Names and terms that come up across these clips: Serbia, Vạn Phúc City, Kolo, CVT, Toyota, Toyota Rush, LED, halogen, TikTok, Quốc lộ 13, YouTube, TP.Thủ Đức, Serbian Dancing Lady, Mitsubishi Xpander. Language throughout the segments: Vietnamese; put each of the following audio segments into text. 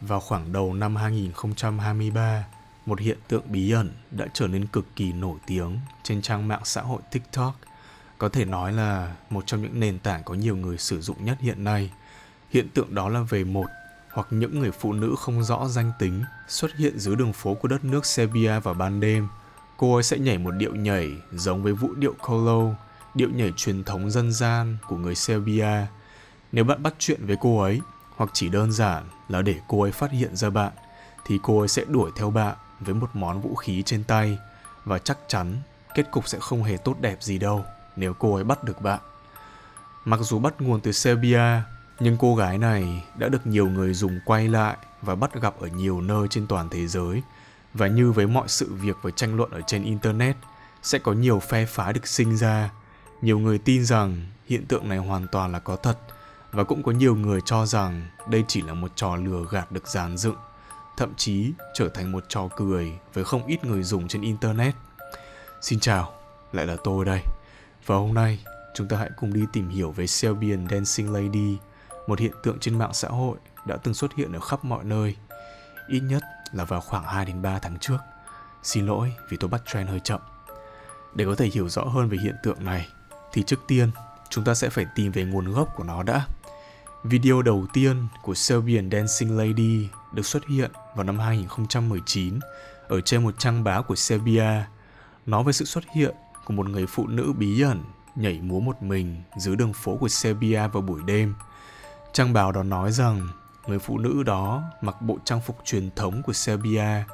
Vào khoảng đầu năm 2023, một hiện tượng bí ẩn đã trở nên cực kỳ nổi tiếng trên trang mạng xã hội TikTok. Có thể nói là một trong những nền tảng có nhiều người sử dụng nhất hiện nay. Hiện tượng đó là về một hoặc những người phụ nữ không rõ danh tính xuất hiện dưới đường phố của đất nước Serbia vào ban đêm. Cô ấy sẽ nhảy một điệu nhảy giống với vũ điệu Kolo, điệu nhảy truyền thống dân gian của người Serbia. Nếu bạn bắt chuyện với cô ấy, hoặc chỉ đơn giản là để cô ấy phát hiện ra bạn, thì cô ấy sẽ đuổi theo bạn với một món vũ khí trên tay, và chắc chắn kết cục sẽ không hề tốt đẹp gì đâu nếu cô ấy bắt được bạn. Mặc dù bắt nguồn từ Serbia, nhưng cô gái này đã được nhiều người dùng quay lại và bắt gặp ở nhiều nơi trên toàn thế giới. Và như với mọi sự việc và tranh luận ở trên Internet, sẽ có nhiều phe phái được sinh ra. Nhiều người tin rằng hiện tượng này hoàn toàn là có thật, và cũng có nhiều người cho rằng đây chỉ là một trò lừa gạt được dàn dựng, thậm chí trở thành một trò cười với không ít người dùng trên Internet. Xin chào, lại là tôi đây. Và hôm nay, chúng ta hãy cùng đi tìm hiểu về Serbian Dancing Lady, một hiện tượng trên mạng xã hội đã từng xuất hiện ở khắp mọi nơi, ít nhất là vào khoảng 2-3 tháng trước. Xin lỗi vì tôi bắt trend hơi chậm. Để có thể hiểu rõ hơn về hiện tượng này, thì trước tiên, chúng ta sẽ phải tìm về nguồn gốc của nó đã. Video đầu tiên của Serbian Dancing Lady được xuất hiện vào năm 2019 ở trên một trang báo của Serbia, nói về sự xuất hiện của một người phụ nữ bí ẩn nhảy múa một mình dưới đường phố của Serbia vào buổi đêm. Trang báo đó nói rằng người phụ nữ đó mặc bộ trang phục truyền thống của Serbia,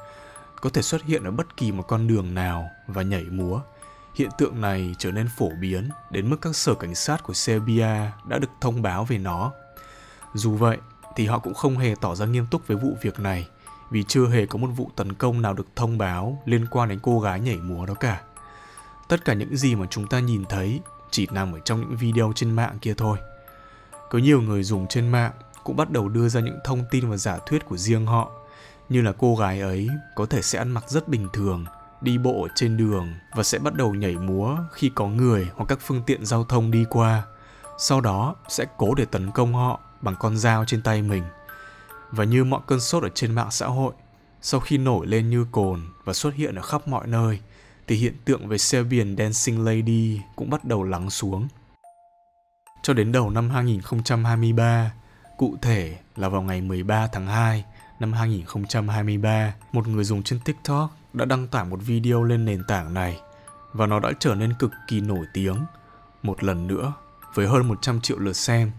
có thể xuất hiện ở bất kỳ một con đường nào và nhảy múa. Hiện tượng này trở nên phổ biến đến mức các sở cảnh sát của Serbia đã được thông báo về nó. Dù vậy, thì họ cũng không hề tỏ ra nghiêm túc với vụ việc này, vì chưa hề có một vụ tấn công nào được thông báo liên quan đến cô gái nhảy múa đó cả. Tất cả những gì mà chúng ta nhìn thấy chỉ nằm ở trong những video trên mạng kia thôi. Có nhiều người dùng trên mạng cũng bắt đầu đưa ra những thông tin và giả thuyết của riêng họ, như là cô gái ấy có thể sẽ ăn mặc rất bình thường, đi bộ ở trên đường và sẽ bắt đầu nhảy múa khi có người hoặc các phương tiện giao thông đi qua. Sau đó sẽ cố để tấn công họ bằng con dao trên tay mình. Và như mọi cơn sốt ở trên mạng xã hội, sau khi nổi lên như cồn và xuất hiện ở khắp mọi nơi, thì hiện tượng về Serbian Dancing Lady cũng bắt đầu lắng xuống. Cho đến đầu năm 2023, cụ thể là vào ngày 13 tháng 2 năm 2023, một người dùng trên TikTok đã đăng tải một video lên nền tảng này và nó đã trở nên cực kỳ nổi tiếng. Một lần nữa, với hơn 100 triệu lượt xem,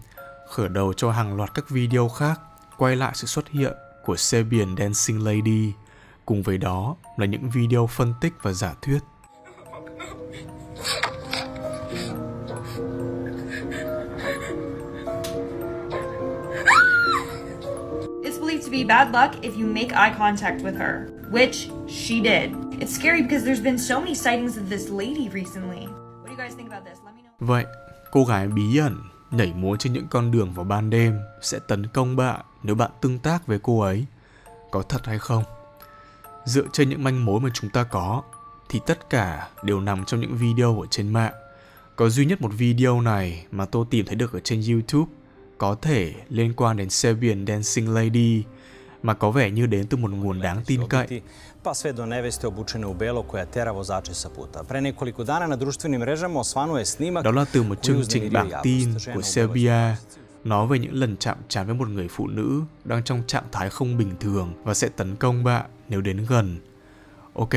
khởi đầu cho hàng loạt các video khác quay lại sự xuất hiện của Serbian Dancing Lady, cùng với đó là những video phân tích và giả thuyết. To be bad luck if you make eye contact with her, which she did. It's scary because there's been so many sightings of this lady recently. What do you guys think about this? Let me know. Vậy, cô gái bí ẩn nhảy múa trên những con đường vào ban đêm sẽ tấn công bạn nếu bạn tương tác với cô ấy. Có thật hay không? Dựa trên những manh mối mà chúng ta có, thì tất cả đều nằm trong những video ở trên mạng. Có duy nhất một video này mà tôi tìm thấy được ở trên YouTube, có thể liên quan đến Serbian Dancing Lady mà có vẻ như đến từ một nguồn đáng tin cậy. Pa sve do neveste obučene u belo koja tera vozače sa puta. Pre nekoliko dana na društvenim mrežama osvanuo je snimak. Đó là từ một chương trình bản tin của Serbia, nói về những lần chạm trán với một người phụ nữ đang trong trạng thái không bình thường và sẽ tấn công bạn nếu đến gần. Ok,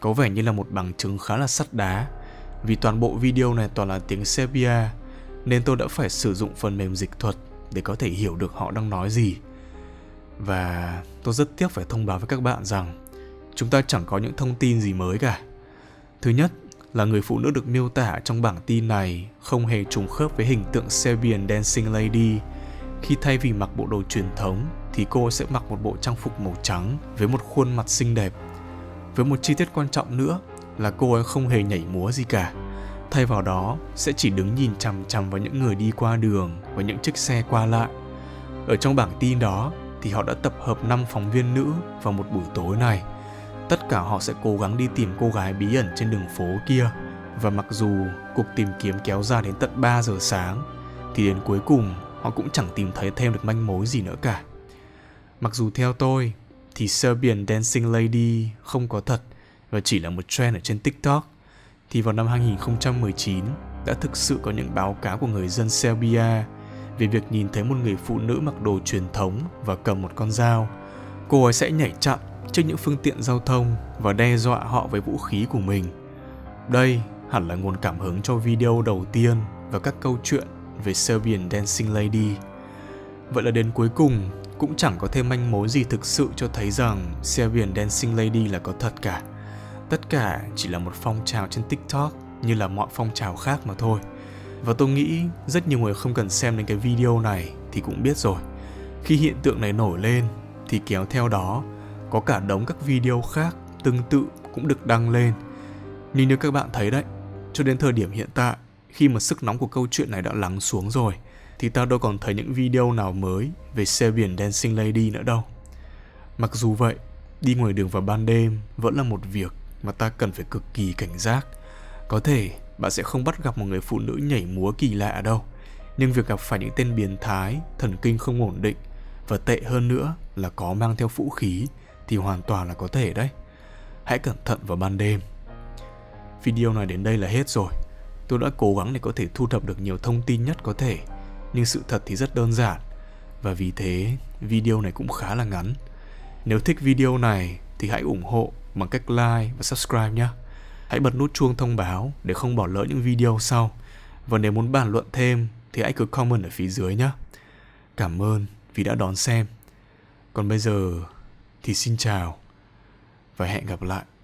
có vẻ như là một bằng chứng khá là sắt đá, vì toàn bộ video này toàn là tiếng Serbia, nên tôi đã phải sử dụng phần mềm dịch thuật để có thể hiểu được họ đang nói gì. Và tôi rất tiếc phải thông báo với các bạn rằng chúng ta chẳng có những thông tin gì mới cả. Thứ nhất là người phụ nữ được miêu tả trong bảng tin này không hề trùng khớp với hình tượng Serbian Dancing Lady. Khi thay vì mặc bộ đồ truyền thống thì cô sẽ mặc một bộ trang phục màu trắng với một khuôn mặt xinh đẹp. Với một chi tiết quan trọng nữa là cô ấy không hề nhảy múa gì cả. Thay vào đó, sẽ chỉ đứng nhìn chằm chằm vào những người đi qua đường và những chiếc xe qua lại. Ở trong bảng tin đó, thì họ đã tập hợp 5 phóng viên nữ vào một buổi tối này. Tất cả họ sẽ cố gắng đi tìm cô gái bí ẩn trên đường phố kia. Và mặc dù cuộc tìm kiếm kéo dài đến tận 3 giờ sáng, thì đến cuối cùng họ cũng chẳng tìm thấy thêm được manh mối gì nữa cả. Mặc dù theo tôi thì Serbian Dancing Lady không có thật và chỉ là một trend ở trên TikTok, thì vào năm 2019 đã thực sự có những báo cáo của người dân Serbia về việc nhìn thấy một người phụ nữ mặc đồ truyền thống và cầm một con dao. Cô ấy sẽ nhảy chặn trước những phương tiện giao thông và đe dọa họ với vũ khí của mình. Đây hẳn là nguồn cảm hứng cho video đầu tiên và các câu chuyện về Serbian Dancing Lady. Vậy là đến cuối cùng cũng chẳng có thêm manh mối gì thực sự cho thấy rằng Serbian Dancing Lady là có thật cả. Tất cả chỉ là một phong trào trên TikTok như là mọi phong trào khác mà thôi. Và tôi nghĩ rất nhiều người không cần xem đến cái video này thì cũng biết rồi. Khi hiện tượng này nổi lên thì kéo theo đó có cả đống các video khác tương tự cũng được đăng lên. Nhưng như các bạn thấy đấy, cho đến thời điểm hiện tại, khi mà sức nóng của câu chuyện này đã lắng xuống rồi, thì tao đâu còn thấy những video nào mới về Serbian Dancing Lady nữa đâu. Mặc dù vậy, đi ngoài đường vào ban đêm vẫn là một việc mà ta cần phải cực kỳ cảnh giác. Có thể bạn sẽ không bắt gặp một người phụ nữ nhảy múa kỳ lạ đâu, nhưng việc gặp phải những tên biến thái, thần kinh không ổn định, và tệ hơn nữa là có mang theo vũ khí thì hoàn toàn là có thể đấy. Hãy cẩn thận vào ban đêm. Video này đến đây là hết rồi. Tôi đã cố gắng để có thể thu thập được nhiều thông tin nhất có thể, nhưng sự thật thì rất đơn giản, và vì thế video này cũng khá là ngắn. Nếu thích video này thì hãy ủng hộ bằng cách like và subscribe nhé. Hãy bật nút chuông thông báo để không bỏ lỡ những video sau. Và nếu muốn bàn luận thêm thì hãy cứ comment ở phía dưới nhé. Cảm ơn vì đã đón xem. Còn bây giờ thì xin chào và hẹn gặp lại.